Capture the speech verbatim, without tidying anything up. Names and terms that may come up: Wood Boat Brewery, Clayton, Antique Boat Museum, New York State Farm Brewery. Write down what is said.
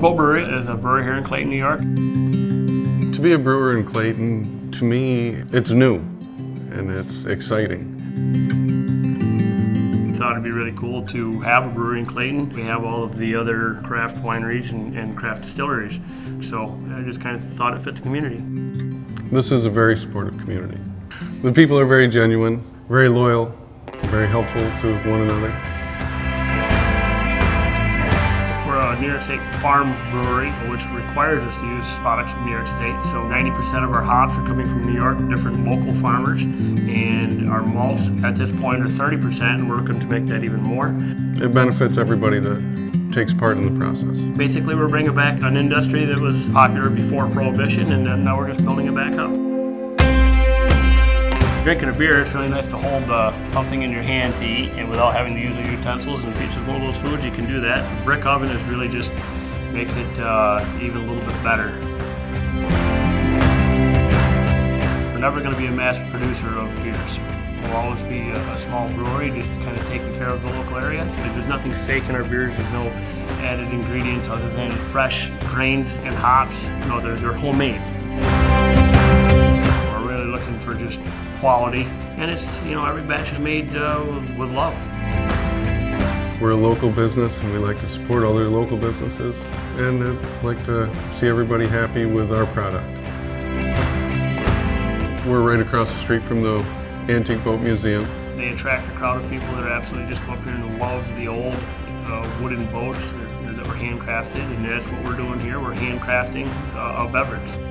Wood Boat Brewery is a brewery here in Clayton, New York. To be a brewer in Clayton, to me, it's new and it's exciting. I thought it'd be really cool to have a brewery in Clayton. We have all of the other craft wineries and, and craft distilleries, so I just kind of thought it fit the community. This is a very supportive community. The people are very genuine, very loyal, very helpful to one another. We're a New York State Farm Brewery, which requires us to use products from New York State. So ninety percent of our hops are coming from New York, different local farmers, and our malts at this point are thirty percent, and we're looking to make that even more. It benefits everybody that takes part in the process. Basically, we're bringing back an industry that was popular before Prohibition, and then now we're just building it back up. Drinking a beer, it's really nice to hold uh, something in your hand to eat, and without having to use your utensils and pieces of all those foods, you can do that. The brick oven is really just makes it uh, even a little bit better. We're never going to be a mass producer of beers. We'll always be a, a small brewery, just kind of taking care of the local area. There's nothing fake in our beers. There's no added ingredients other than fresh grains and hops. No, they're, they're homemade. For just quality, and it's, you know, every batch is made uh, with love. We're a local business, and we like to support other local businesses, and I'd like to see everybody happy with our product. We're right across the street from the Antique Boat Museum. They attract a crowd of people that are absolutely just up here and love the old uh, wooden boats that, that were handcrafted, and that's what we're doing here. We're handcrafting uh, a beverage.